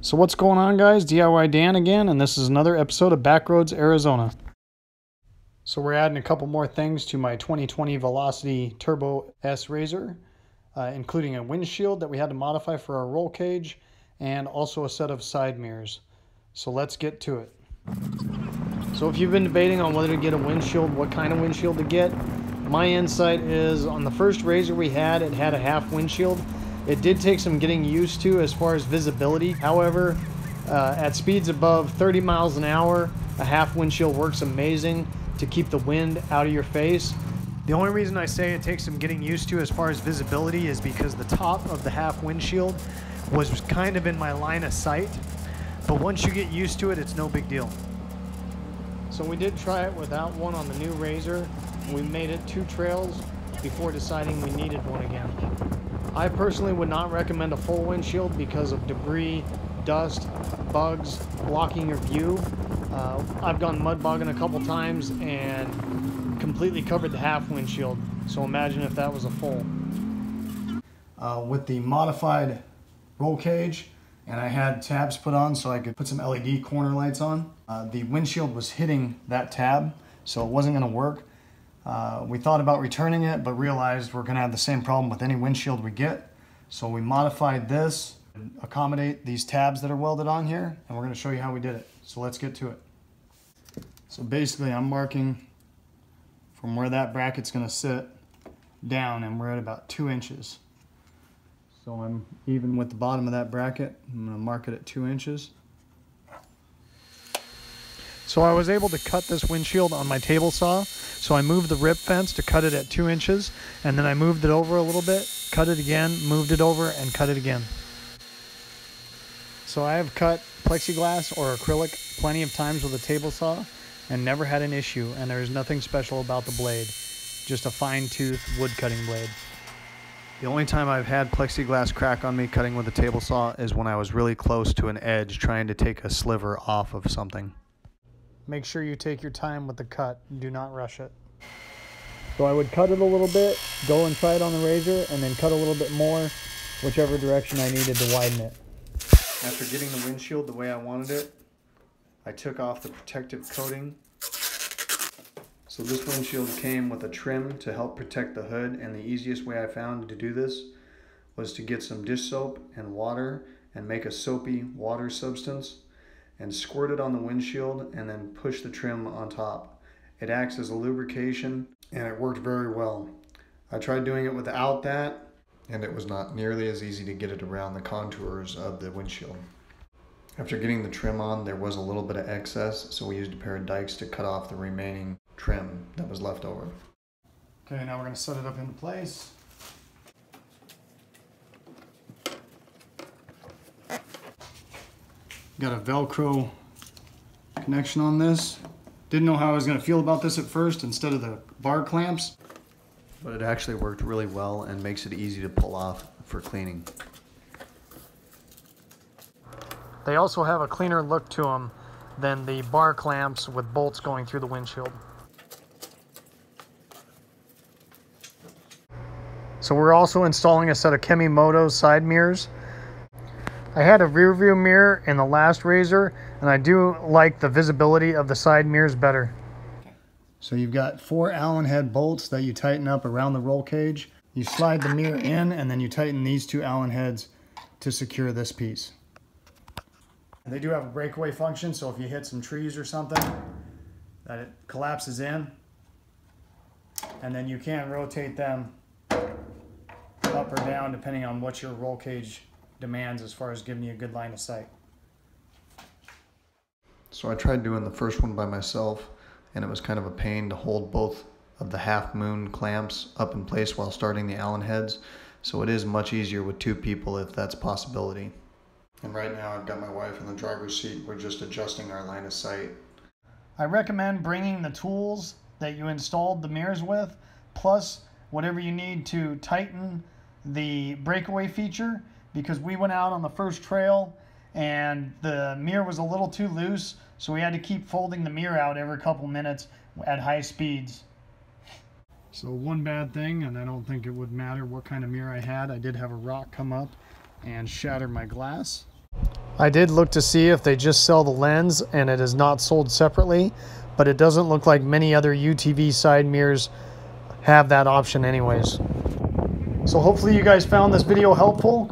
So what's going on, guys? DIY Dan again, and this is another episode of Backroads, Arizona. So we're adding a couple more things to my 2020 Velocity Turbo S RZR, including a windshield that we had to modify for our roll cage, and also a set of side mirrors. So let's get to it. So if you've been debating on whether to get a windshield, what kind of windshield to get, my insight is on the first RZR we had, it had a half windshield. It did take some getting used to as far as visibility. However, at speeds above 30 miles an hour, a half windshield works amazing to keep the wind out of your face. The only reason I say it takes some getting used to as far as visibility is because the top of the half windshield was kind of in my line of sight. But once you get used to it, it's no big deal. So we did try it without one on the new RZR. We made it two trails before deciding we needed one again. I personally would not recommend a full windshield because of debris, dust, bugs, blocking your view. I've gone mud bogging a couple times and completely covered the half windshield, so imagine if that was a full. With the modified roll cage, and I had tabs put on so I could put some LED corner lights on, the windshield was hitting that tab, so it wasn't going to work. We thought about returning it, but realized we're going to have the same problem with any windshield we get. So we modified this to accommodate these tabs that are welded on here, and we're going to show you how we did it. So let's get to it. So basically I'm marking from where that bracket's going to sit down, and we're at about 2 inches. So I'm even with the bottom of that bracket. I'm going to mark it at 2 inches. So I was able to cut this windshield on my table saw. So I moved the rip fence to cut it at 2 inches, and then I moved it over a little bit, cut it again, moved it over, and cut it again. So I have cut plexiglass or acrylic plenty of times with a table saw and never had an issue, and there's nothing special about the blade, just a fine-toothed wood cutting blade. The only time I've had plexiglass crack on me cutting with a table saw is when I was really close to an edge trying to take a sliver off of something. Make sure you take your time with the cut. Do not rush it. So I would cut it a little bit, go and try it on the RZR, and then cut a little bit more, whichever direction I needed to widen it. After getting the windshield the way I wanted it, I took off the protective coating. So this windshield came with a trim to help protect the hood, and the easiest way I found to do this was to get some dish soap and water and make a soapy water substance and squirt it on the windshield and then push the trim on top. It acts as a lubrication and it worked very well. I tried doing it without that and it was not nearly as easy to get it around the contours of the windshield. After getting the trim on, there was a little bit of excess, so we used a pair of dikes to cut off the remaining trim that was left over. Okay, now we're going to set it up into place. Got a Velcro connection on this. Didn't know how I was going to feel about this at first instead of the bar clamps, but it actually worked really well and makes it easy to pull off for cleaning. They also have a cleaner look to them than the bar clamps with bolts going through the windshield. So we're also installing a set of Kemi Moto side mirrors. I had a rear view mirror in the last RZR, and I do like the visibility of the side mirrors better. So you've got 4 Allen head bolts that you tighten up around the roll cage. You slide the mirror in, and then you tighten these 2 Allen heads to secure this piece. And they do have a breakaway function, so if you hit some trees or something, that it collapses in, and then you can rotate them up or down depending on what your roll cage demands as far as giving you a good line of sight. So I tried doing the first one by myself, and it was kind of a pain to hold both of the half moon clamps up in place while starting the Allen heads, so it is much easier with 2 people if that's a possibility. And right now I've got my wife in the driver's seat. We're just adjusting our line of sight. I recommend bringing the tools that you installed the mirrors with, plus whatever you need to tighten the breakaway feature, because we went out on the first trail and the mirror was a little too loose, so we had to keep folding the mirror out every couple minutes at high speeds. So one bad thing, and I don't think it would matter what kind of mirror I had, I did have a rock come up and shatter my glass. I did look to see if they just sell the lens, and it is not sold separately, but it doesn't look like many other UTV side mirrors have that option anyways. So hopefully you guys found this video helpful.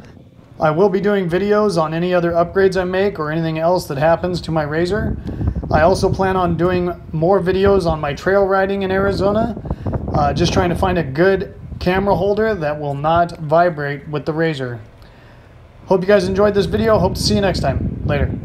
I will be doing videos on any other upgrades I make or anything else that happens to my RZR. I also plan on doing more videos on my trail riding in Arizona. Just trying to find a good camera holder that will not vibrate with the RZR. Hope you guys enjoyed this video. Hope to see you next time. Later.